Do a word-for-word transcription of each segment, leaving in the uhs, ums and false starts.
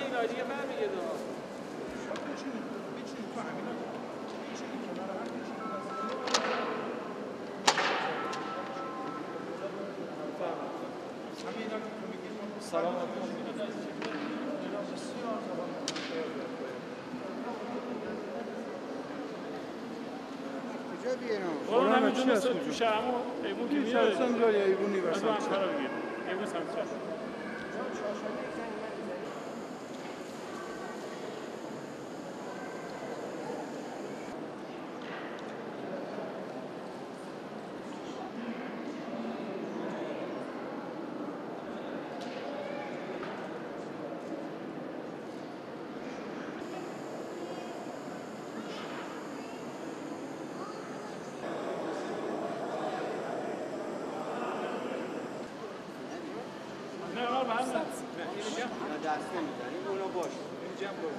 Yeni acıya vermeyeceğiz ama. Salam Ona ne cümle söylüş ama bu gibi söylüyorsun böyle üniversite. Ben karar vereyim. Ebu Samsa. Dersine gidelim, ona boş. Öleceğim boş.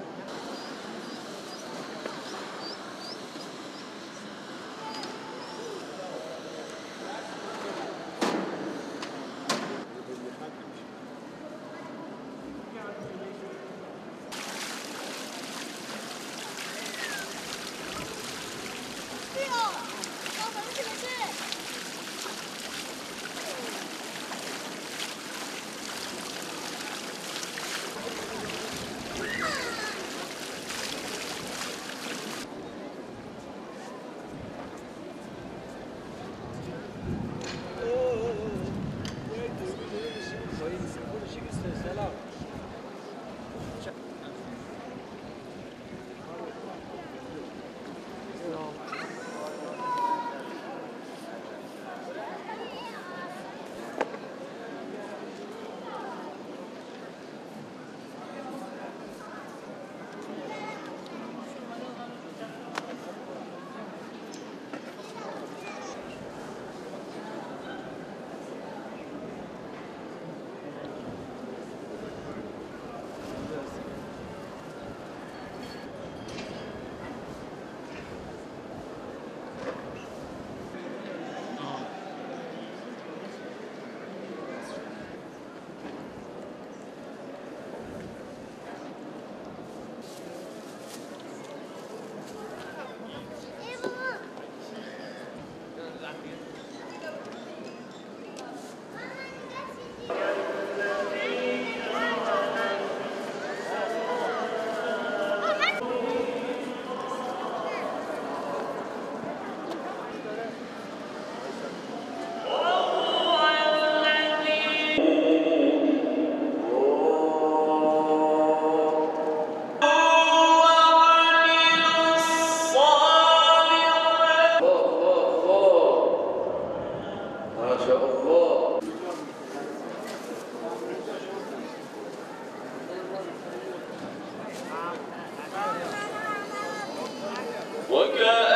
Look at